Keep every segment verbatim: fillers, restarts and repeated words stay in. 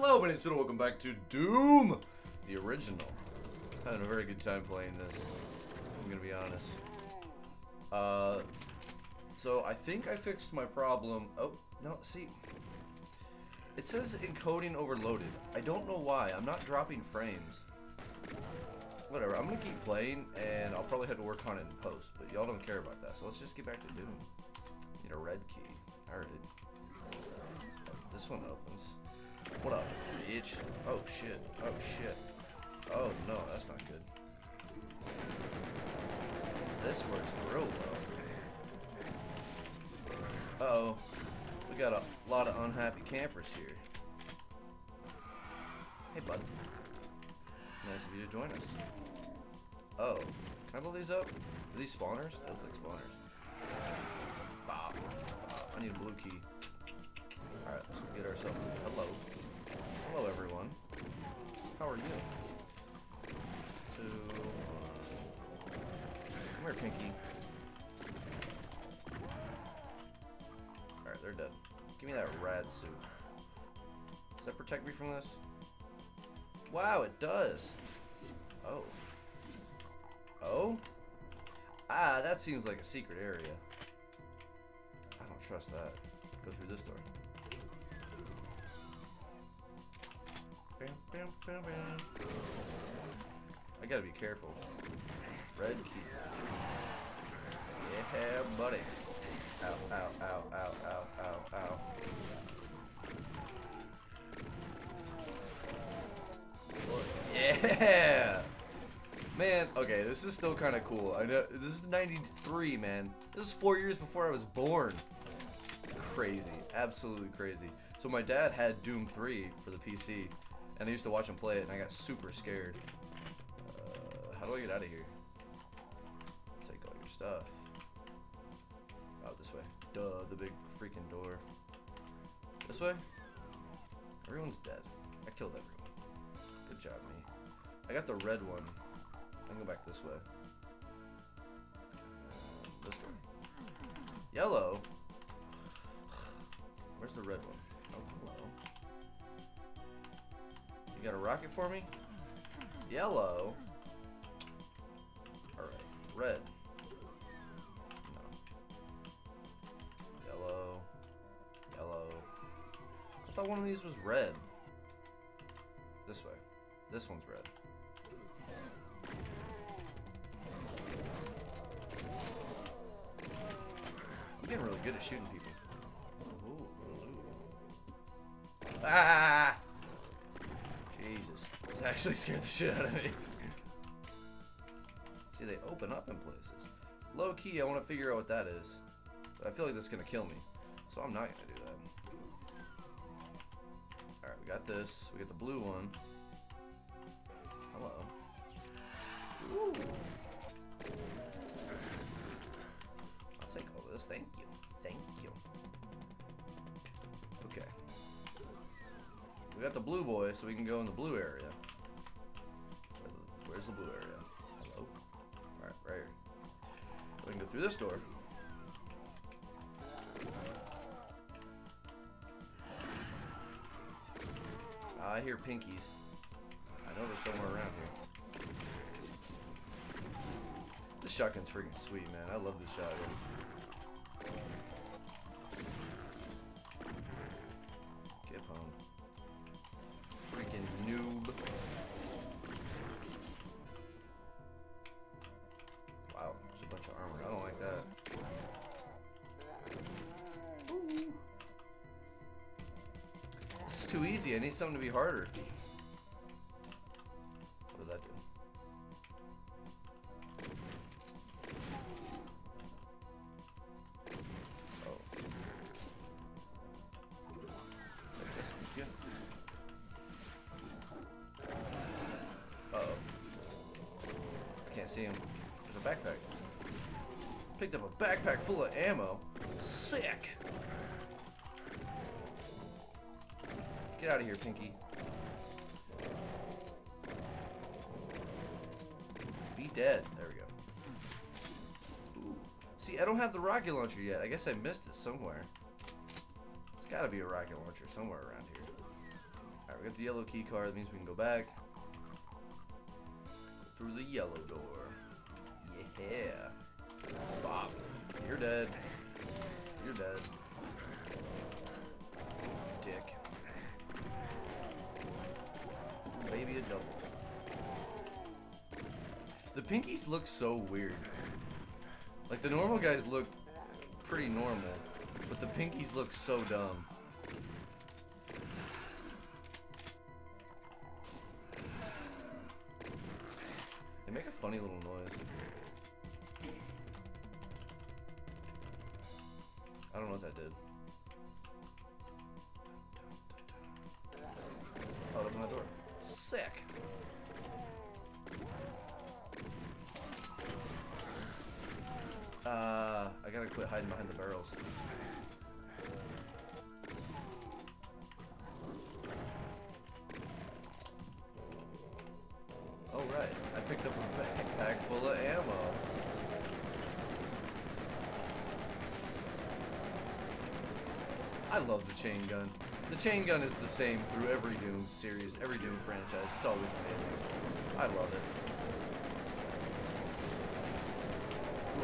hello, my name's Fiddle, welcome back to Doom, the original. Having a very good time playing this, I'm gonna be honest. Uh, so I think I fixed my problem. Oh, no, see, it says encoding overloaded. I don't know why, I'm not dropping frames. Whatever, I'm gonna keep playing, and I'll probably have to work on it in post, but y'all don't care about that, so let's just get back to Doom. Need a red key, I heard it. This one opens. What up, bitch? Oh shit, oh shit. Oh no, that's not good. This works real well. Uh-oh, we got a lot of unhappy campers here. Hey bud. Nice of you to join us. Oh, can I blow these up? Are these spawners? They look like spawners. Bob. Bob. I need a blue key. Alright, let's get ourselves. Hello. Hello, everyone. How are you? Two. Come here, Pinky. Alright, they're dead. Give me that rad suit. Does that protect me from this? Wow, it does. Oh. Oh? Ah, that seems like a secret area. I don't trust that. Go through this door. Bam, bam, bam, bam. I gotta be careful. Red key. Yeah, buddy. Ow, ow, ow, ow, ow, ow, ow. Yeah! Man, okay, this is still kind of cool. I know this is ninety-three, man. This is four years before I was born. It's crazy, absolutely crazy. So my dad had Doom three for the P C, and I used to watch him play it, and I got super scared. Uh, how do I get out of here? Take all your stuff. Oh, this way. Duh, the big freaking door. This way? Everyone's dead. I killed everyone. Good job, me. I got the red one. I can go back this way. Uh, this door. Yellow? Where's the red one? Oh, hello. You got a rocket for me? Yellow? Alright. Red. No. Yellow. Yellow. I thought one of these was red. This way. This one's red. I'm getting really good at shooting people. Ooh. Ah! Jesus. This actually scared the shit out of me. See, they open up in places. Low key, I want to figure out what that is. But I feel like that's going to kill me. So I'm not going to do that. Alright, we got this. We got the blue one. Hello. Ooh. I'll take all this. Thank you. Thank you. Okay. We got the blue boy, so we can go in the blue area. Where's the blue area? Hello? Alright, right here. We can go through this door. Ah, I hear pinkies. I know they're somewhere around here. This shotgun's freaking sweet, man. I love this shotgun. Get home. Freaking noob. Wow, there's a bunch of armor. I don't like that. Ooh. This is too easy. I need something to be harder. See him. There's a backpack. Picked up a backpack full of ammo. Sick! Get out of here, Pinky. Be dead. There we go. Ooh. See, I don't have the rocket launcher yet. I guess I missed it somewhere. There's gotta be a rocket launcher somewhere around here. Alright, we got the yellow key card. That means we can go back through the yellow door. Yeah. Bob, you're dead. You're dead. Dick. Maybe a double. The Pinkies look so weird. Like, the normal guys look pretty normal, but the Pinkies look so dumb. They make a funny little noise. I don't know what that did. Oh, open that door. Sick! Uh, I gotta quit hiding behind the barrels. Oh, right. I picked up a backpack full of ammo. I love the chain gun. The chain gun is the same through every Doom series, every Doom franchise. It's always amazing. I love it.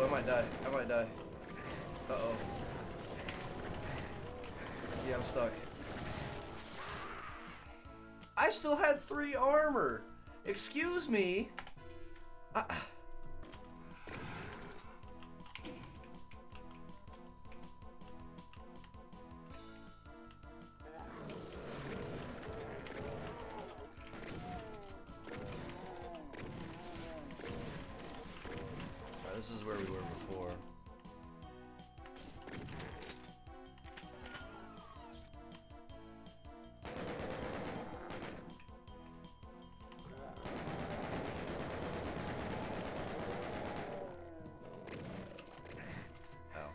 Ooh, I might die. I might die. Uh-oh. Yeah, I'm stuck. I still had three armor! Excuse me! I... This is where we were before. Ow.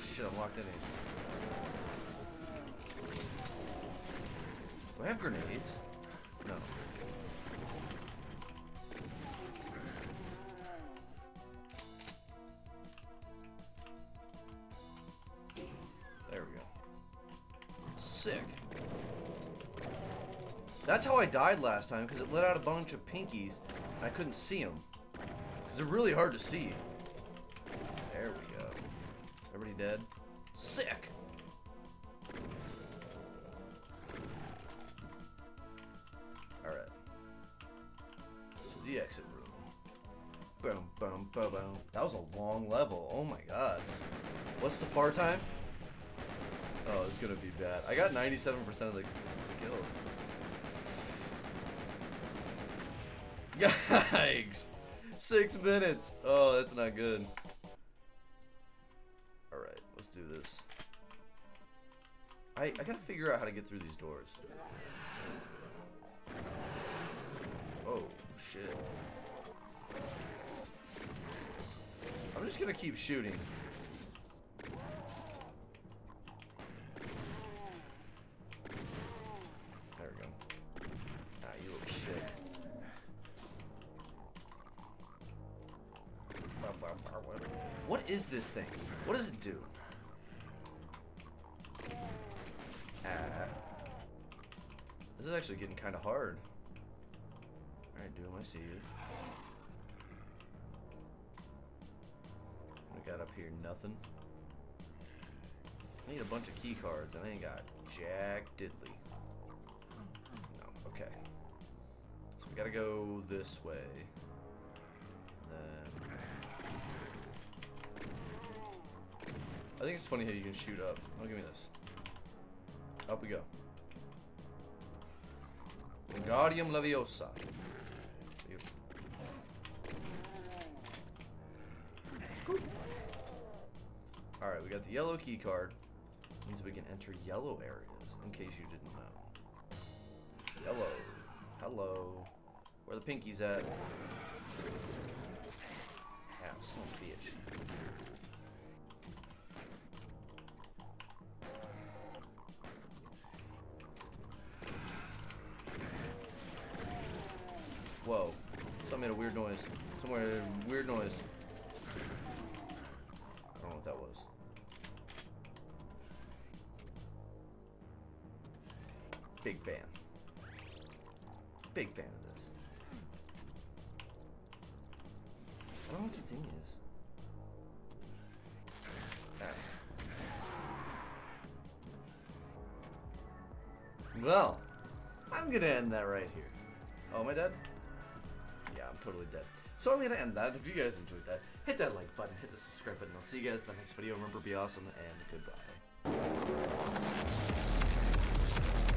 Shit, I'm locked in here. Do I have grenades? No. There we go. Sick. That's how I died last time, because it let out a bunch of Pinkies, and I couldn't see them. Because they're really hard to see. There we go. Everybody dead? Sick! Alright. So the exit room. Boom, boom, boom, boom. That was a long level. Oh my god. What's the par time? Oh, it's gonna be bad. I got ninety-seven percent of the kills. Yikes! Six minutes! Oh, that's not good. Let's do this. I, I gotta figure out how to get through these doors. Oh, shit. I'm just gonna keep shooting. There we go. Ah, you look shit. What is this thing? What does it do? This is actually getting kind of hard. Alright, Doom, I see you. What I got up here? Nothing. I need a bunch of key cards, and I ain't got jack diddly. No, okay. So we gotta go this way. And then... I think it's funny how you can shoot up. Oh, give me this. Up we go. Guardian Leviosa. Alright, we got the yellow key card. Means we can enter yellow areas, in case you didn't know. Yellow. Hello. Where the Pinkies at? Ow, son of a bitch. Whoa. Something made a weird noise. Somewhere weird noise. I don't know what that was. Big fan. Big fan of this. I don't know what the thing is. Ah. Well, I'm gonna end that right here. Oh, am I dead? Yeah, I'm totally dead. So I'm gonna end that. If you guys enjoyed that, hit that like button, hit the subscribe button. I'll see you guys in the next video. Remember, be awesome, and goodbye.